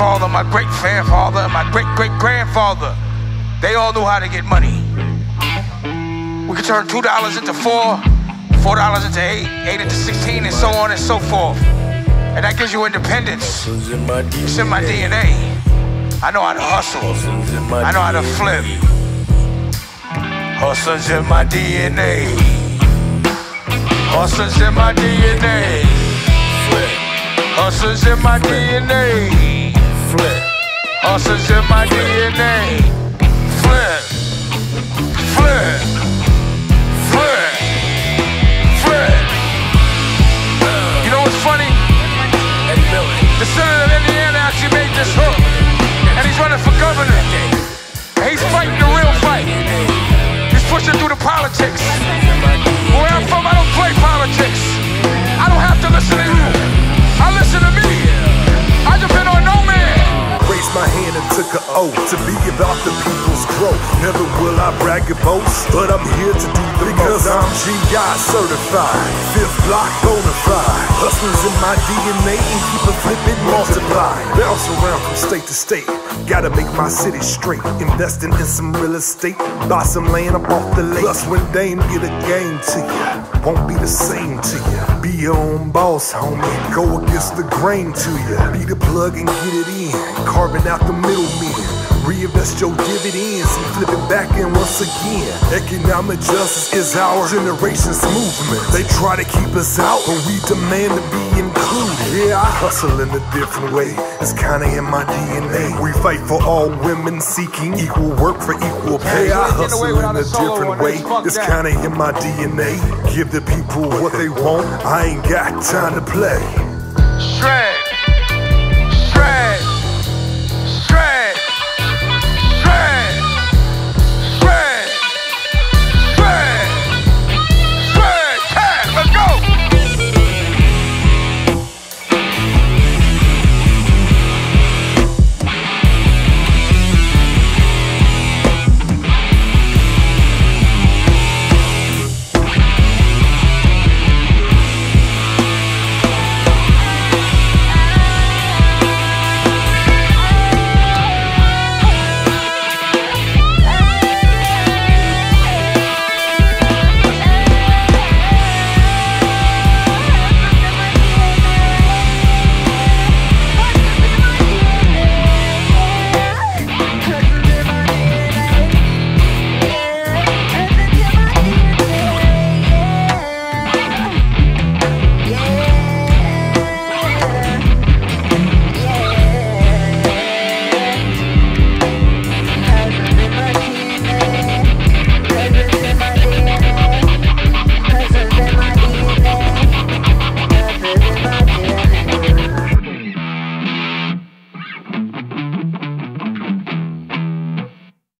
grandfather, my great-grandfather, and my great-great-grandfather, they all knew how to get money. We could turn $2 into $4 into $8 into $16, and so on and so forth. And that gives you independence. It's in my DNA. I know how to hustle. I know how to flip. Hustle's in my DNA. Hustle's in my DNA. Flip. Hustle's in my DNA. Flip. Hustle's in my DNA. Flip. Flip. Flip. Flip. You know what's funny? The senator of Indiana actually made this hook, and he's running for governor. And he's fighting the real fight. Pushing through the politics. Where I'm from, I don't play politics. I don't have to listen to you. I listen to me. I depend on no man. Raised my hand and took a oath to be about the people's growth. Never will I brag and boast, but I'm here to do the most. Because I'm GI certified, fifth block bona fide. Hustlers in my DNA and keep a flipping multiply. Bounce around from state to state. Gotta make my city straight. Investing in some real estate, buy some land up off the lake. Plus when Dame get a game to ya, won't be the same to ya. Be your own boss, homie. Go against the grain to ya. Be the plug and get it in, carving out the middlemen. Reinvest your dividends and flip it back in once again. Economic justice is our generation's movement. They try to keep us out, but we demand to be included. Yeah, I hustle in a different way. It's kinda in my DNA. We fight for all women seeking equal work for equal pay. I hustle in a different way. It's kinda in my DNA. Give the people what they want. I ain't got time to play. Shred.